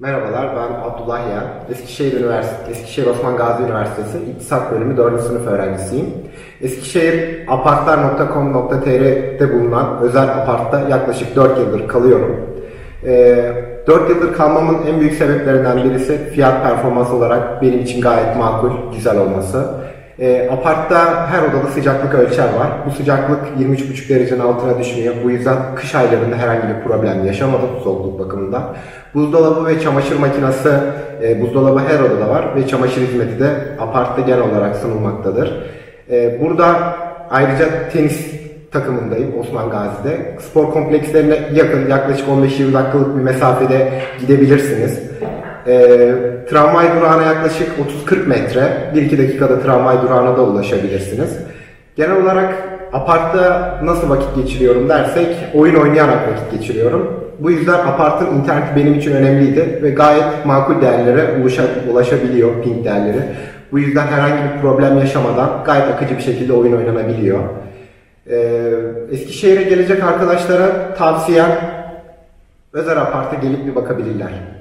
Merhabalar, ben Abdullah Yağ, Eskişehir Osman Gazi Üniversitesi İktisat Bölümü 4. sınıf öğrencisiyim. Eskişehir apartlar.com.tr'de bulunan özel apartta yaklaşık 4 yıldır kalıyorum. 4 yıldır kalmamın en büyük sebeplerinden birisi fiyat performans olarak benim için gayet makul, güzel olması. Apartta her odada sıcaklık ölçer var. Bu sıcaklık 23,5 derecenin altına düşmüyor. Bu yüzden kış aylarında herhangi bir problem yaşamadım soğukluk bakımından. Buzdolabı ve çamaşır makinesi, buzdolabı her odada var ve çamaşır hizmeti de apartta genel olarak sunulmaktadır. Burada ayrıca tenis takımındayım Osman Gazi'de. Spor komplekslerine yakın, yaklaşık 15-20 dakikalık bir mesafede gidebilirsiniz. Tramvay durağına yaklaşık 30-40 metre, 1-2 dakikada tramvay durağına da ulaşabilirsiniz. Genel olarak apartta nasıl vakit geçiriyorum dersek, oyun oynayarak vakit geçiriyorum. Bu yüzden apartın interneti benim için önemliydi ve gayet makul değerlere ulaşabiliyor, ping değerleri. Bu yüzden herhangi bir problem yaşamadan gayet akıcı bir şekilde oyun oynanabiliyor. Eskişehir'e gelecek arkadaşlara tavsiyem, özel aparta gelip bir bakabilirler.